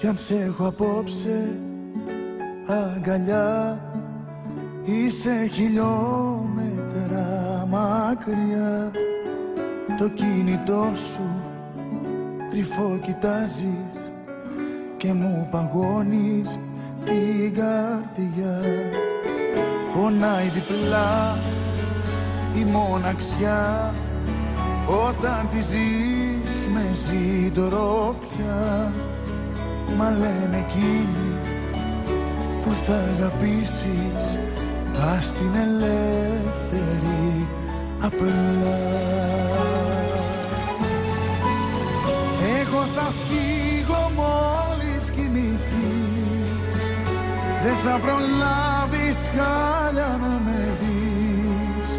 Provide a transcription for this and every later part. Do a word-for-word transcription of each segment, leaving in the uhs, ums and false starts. Κι αν σ' έχω απόψε αγκαλιά, είσαι χιλιόμετρα μακριά. Το κινητό σου κρυφό κοιτάζεις και μου παγώνεις την καρδιά. Πονάει διπλά η μοναξιά όταν τη ζεις με συντροφιά. Μα λένε εκείνη που θα αγαπήσεις, ας την ελεύθερη απλά. Εγώ θα φύγω μόλις κοιμηθείς, δεν θα προλάβεις χάλια να με δεις.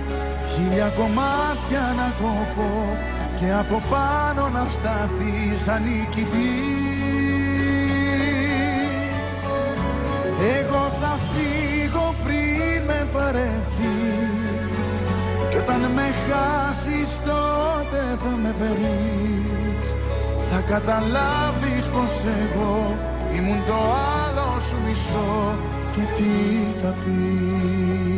Χίλια κομμάτια να κοπώ και από πάνω να στάθεις ανικητή. Εγώ θα φύγω πριν με βαρεθείς, κι όταν με χάσεις τότε θα με βρεις. Θα καταλάβεις πως εγώ ήμουν το άλλο σου μισό και τι θα πεις.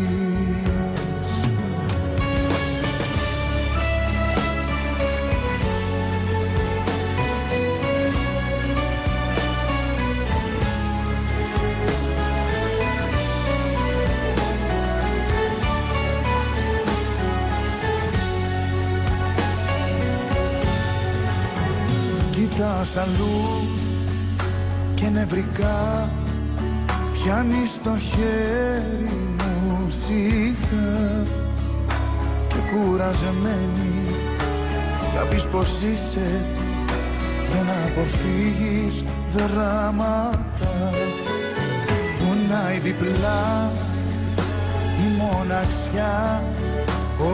Κοιτάς αλλού και νευρικά πιάνεις το χέρι μου σιγά. Και κουραζεμένη θα πεις πως είσαι για να αποφύγεις δράματα. Πονάει διπλά η μοναξιά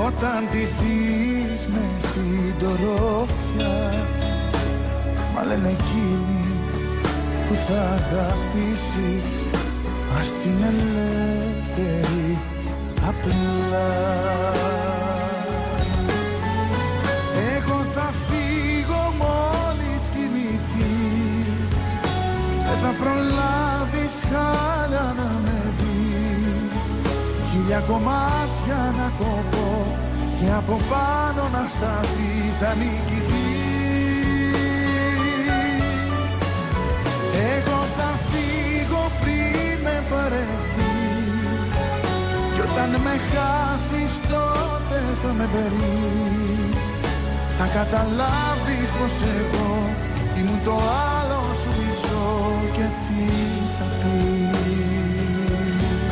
όταν τη ζεις με συντροφιά. Μα λένε εκείνη που θα αγαπήσεις, ας την ελεύθερη απλά. Εγώ θα φύγω μόλις κοιμηθείς, δεν θα προλάβεις χάλια να με δεις. Χίλια κομμάτια να κοπώ και από πάνω να σταθείς ανίκητη. Εγώ θα φύγω πριν με παρεθείς, κι όταν με χάσεις τότε θα με περείς. Θα καταλάβεις πως εγώ ήμουν το άλλο σου μισό και τι θα πεις.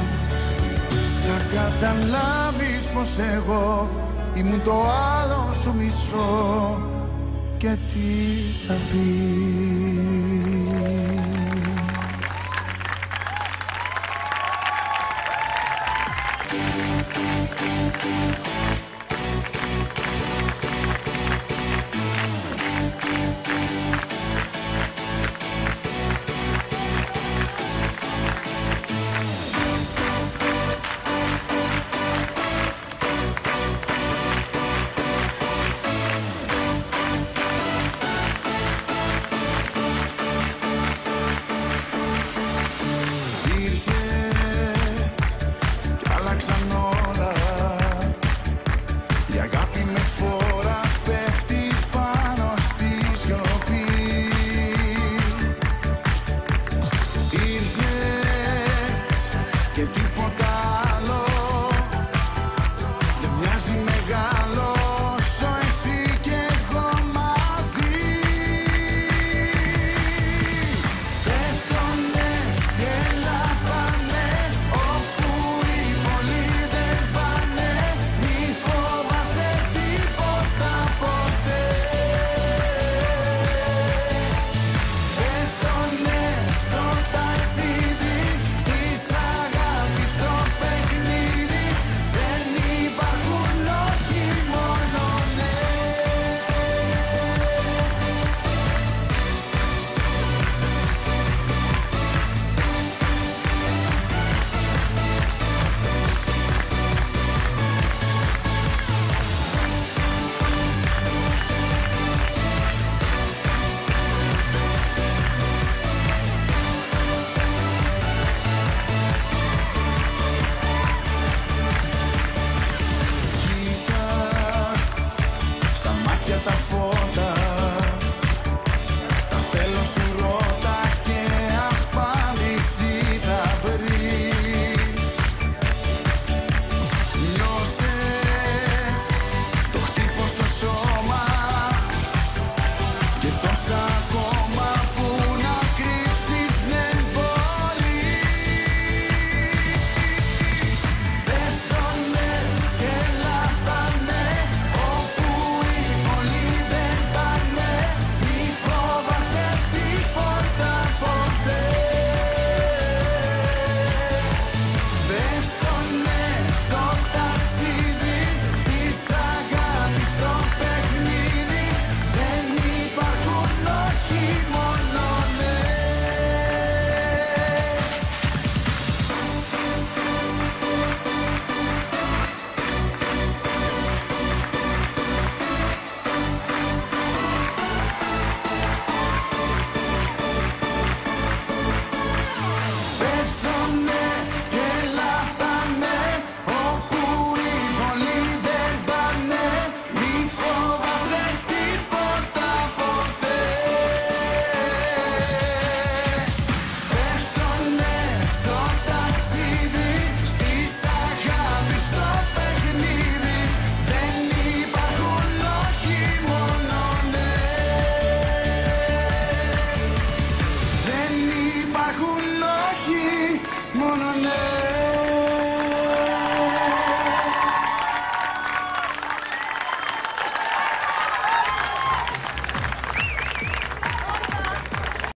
Θα καταλάβεις πως εγώ ήμουν το άλλο σου μισό και τι θα πεις. We'll be right back.